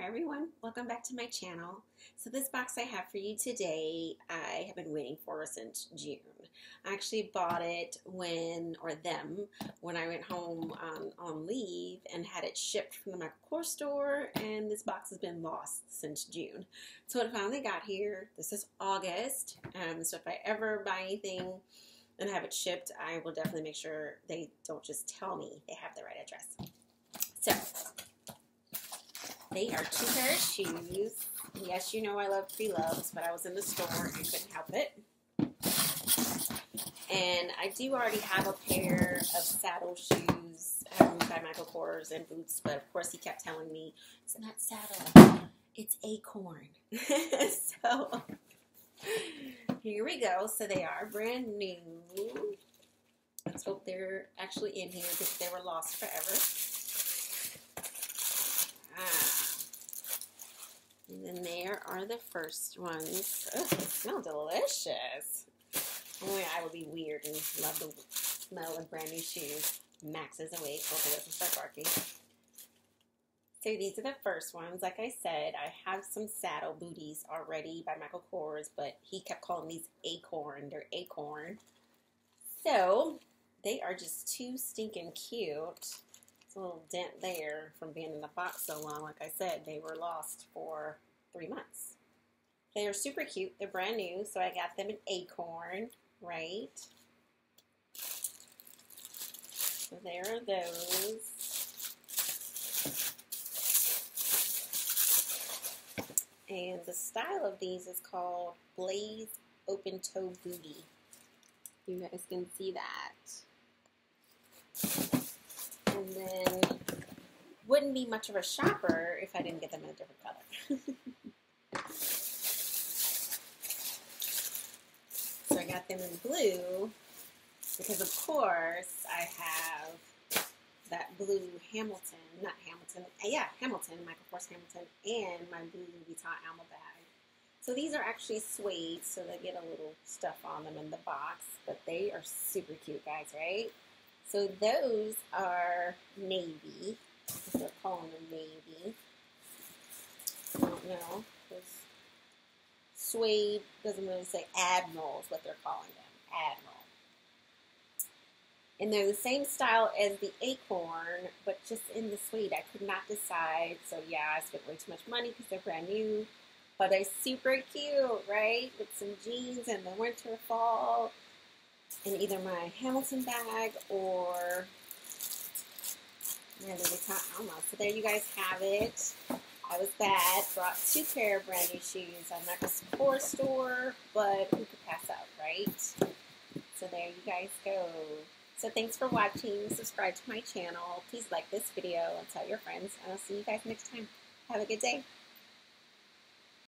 Hi everyone, welcome back to my channel. So this box I have for you today, I have been waiting for since June. I actually bought it when I went home on leave and had it shipped from the Michael Kors store, and this box has been lost since June. So it finally got here. This is August, so if I ever buy anything and have it shipped, I will definitely make sure they don't just tell me they have the right address. So, they are 2 pair of shoes. Yes, you know I love free loves, but I was in the store and couldn't help it. And I do already have a pair of saddle shoes by Michael Kors and Boots, but of course he kept telling me, it's not saddle, it's acorn. So, here we go. So they are brand new. Let's hope they're actually in here because they were lost forever. And then there are the first ones. Oh, they smell delicious. Boy, I would be weird and love the smell of brand new shoes. Max is awake. Hopefully doesn't start barking. So these are the first ones. Like I said, I have some saddle booties already by Michael Kors, but he kept calling these acorn. They're acorn. So they are just too stinking cute. It's a little dent there from being in the box so long. Like I said, they were lost for 3 months. They are super cute. They're brand new, so I got them in acorn, right? So there are those. And the style of these is called Blaze Open Toe Booty. You guys can see that. And then wouldn't be much of a shopper if I didn't get them in a different color. So I got them in blue because, of course, I have that blue Hamilton, not Hamilton, yeah, Hamilton, Michael Kors Hamilton, and my blue Louis Vuitton Alma bag. So these are actually suede, so they get a little stuff on them in the box, but they are super cute, guys, right? So those are navy, if they're calling them navy. I don't know, because suede doesn't really say admiral is what they're calling them, admiral. And they're the same style as the acorn, but just in the suede. I could not decide, so yeah, I spent way too much money because they're brand new. But they're super cute, right? With some jeans and the winter fall in either my Hamilton bag or my Louis Vuitton Alma. So there you guys have it. I was bad, brought 2 pair of brand new shoes on Michael Kors store, but who could pass up, right? So there you guys go. So thanks for watching. Subscribe to my channel. Please like this video and tell your friends. And I'll see you guys next time. Have a good day.